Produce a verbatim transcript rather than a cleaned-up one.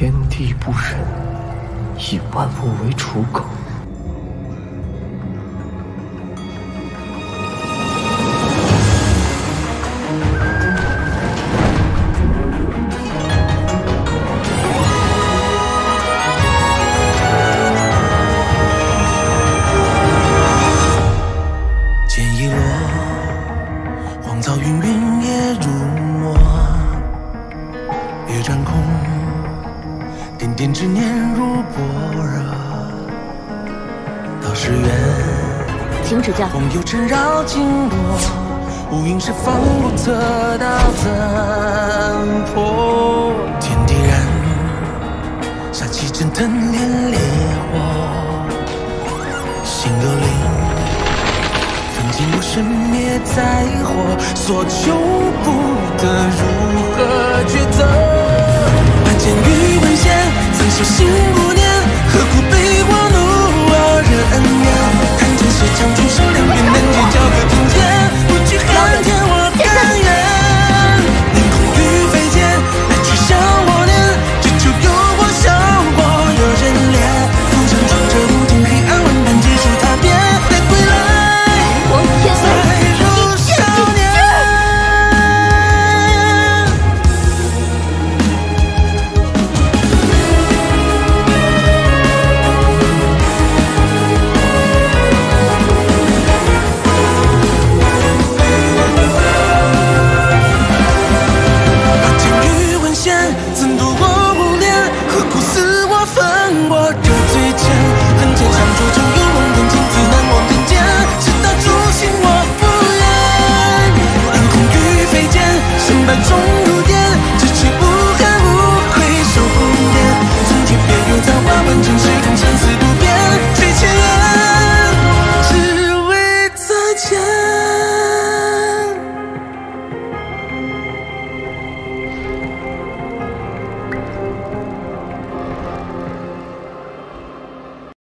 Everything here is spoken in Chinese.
天地不仁，以万物为刍狗。 风又缠绕经过，乌云是放不测到残破。天地然，杀气蒸腾连烈火。心恶灵，焚尽我身灭灾祸，所求不得，如何抉择？万箭与魂牵，曾相信不念，何苦悲欢怒傲惹恩怨？ 是强中生两变，能解交割并肩，不惧寒天，我甘愿。凌空与飞剑，来去消我念，只求有我笑过有人怜。风声中这无尽黑暗，万般尽数踏遍，待归来，再如少年。 曾渡我无念，何苦似我分我？